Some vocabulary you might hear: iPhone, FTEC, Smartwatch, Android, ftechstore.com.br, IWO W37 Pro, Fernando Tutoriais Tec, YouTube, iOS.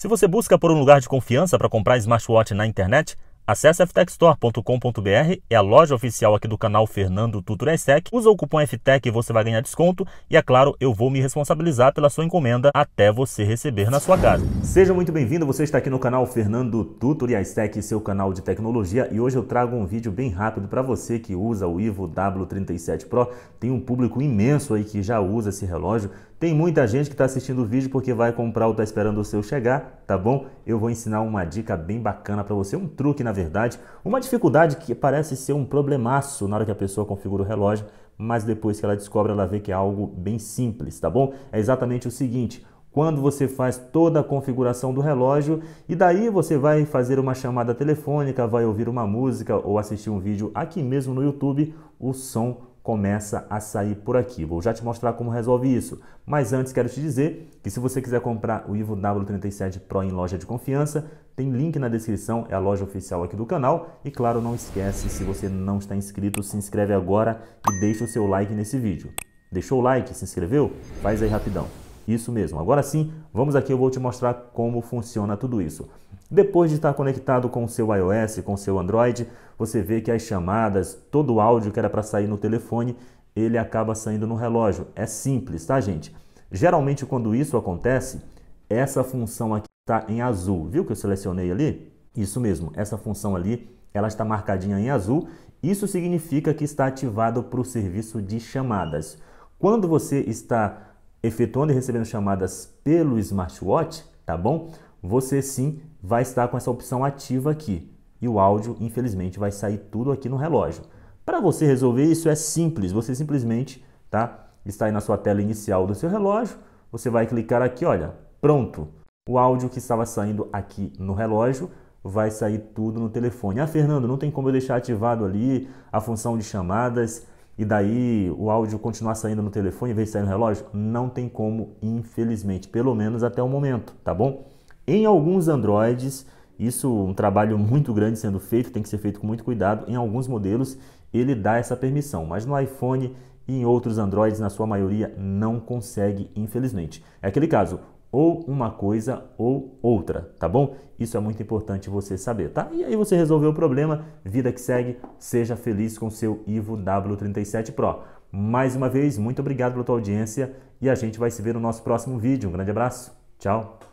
Se você busca por um lugar de confiança para comprar smartwatch na internet, acesse ftechstore.com.br, é a loja oficial aqui do canal Fernando Tutoriais Tec. Usa o cupom FTEC e você vai ganhar desconto. E é claro, eu vou me responsabilizar pela sua encomenda até você receber na sua casa. Seja muito bem-vindo, você está aqui no canal Fernando Tutoriais Tec, seu canal de tecnologia. E hoje eu trago um vídeo bem rápido para você que usa o IWO W37 Pro. Tem um público imenso aí que já usa esse relógio. Tem muita gente que está assistindo o vídeo porque vai comprar ou está esperando o seu chegar, tá bom? Eu vou ensinar uma dica bem bacana para você, um truque na verdade, uma dificuldade que parece ser um problemaço na hora que a pessoa configura o relógio, mas depois que ela descobre, ela vê que é algo bem simples, tá bom? É exatamente o seguinte: quando você faz toda a configuração do relógio e daí você vai fazer uma chamada telefônica, vai ouvir uma música ou assistir um vídeo aqui mesmo no YouTube, o som começa a sair por aqui. Vou já te mostrar como resolve isso. Mas antes quero te dizer que se você quiser comprar o IWO W37 Pro em loja de confiança, tem link na descrição, é a loja oficial aqui do canal. E claro, não esquece, se você não está inscrito, se inscreve agora e deixa o seu like nesse vídeo. Deixou o like? Se inscreveu? Faz aí rapidão. Isso mesmo. Agora sim, vamos aqui, eu vou te mostrar como funciona tudo isso. Depois de estar conectado com o seu iOS, com o seu Android, você vê que as chamadas, todo o áudio que era para sair no telefone, ele acaba saindo no relógio. É simples, tá, gente? Geralmente, quando isso acontece, essa função aqui está em azul. Viu que eu selecionei ali? Isso mesmo, essa função ali, ela está marcadinha em azul. Isso significa que está ativado para o serviço de chamadas. Quando você está efetuando e recebendo chamadas pelo smartwatch, tá bom? Você sim vai estar com essa opção ativa aqui e o áudio, infelizmente, vai sair tudo aqui no relógio. Para você resolver isso é simples, você simplesmente, tá, está aí na sua tela inicial do seu relógio, você vai clicar aqui, olha, pronto. O áudio que estava saindo aqui no relógio vai sair tudo no telefone. Ah, Fernando, não tem como eu deixar ativado ali a função de chamadas e daí o áudio continuar saindo no telefone em vez de sair no relógio? Não tem como, infelizmente, pelo menos até o momento, tá bom? Em alguns Androids, isso é um trabalho muito grande sendo feito, tem que ser feito com muito cuidado. Em alguns modelos, ele dá essa permissão, mas no iPhone e em outros Androids, na sua maioria, não consegue, infelizmente. É aquele caso, ou uma coisa ou outra, tá bom? Isso é muito importante você saber, tá? E aí você resolveu o problema, vida que segue, seja feliz com seu IWO W37 Pro. Mais uma vez, muito obrigado pela tua audiência e a gente vai se ver no nosso próximo vídeo. Um grande abraço, tchau!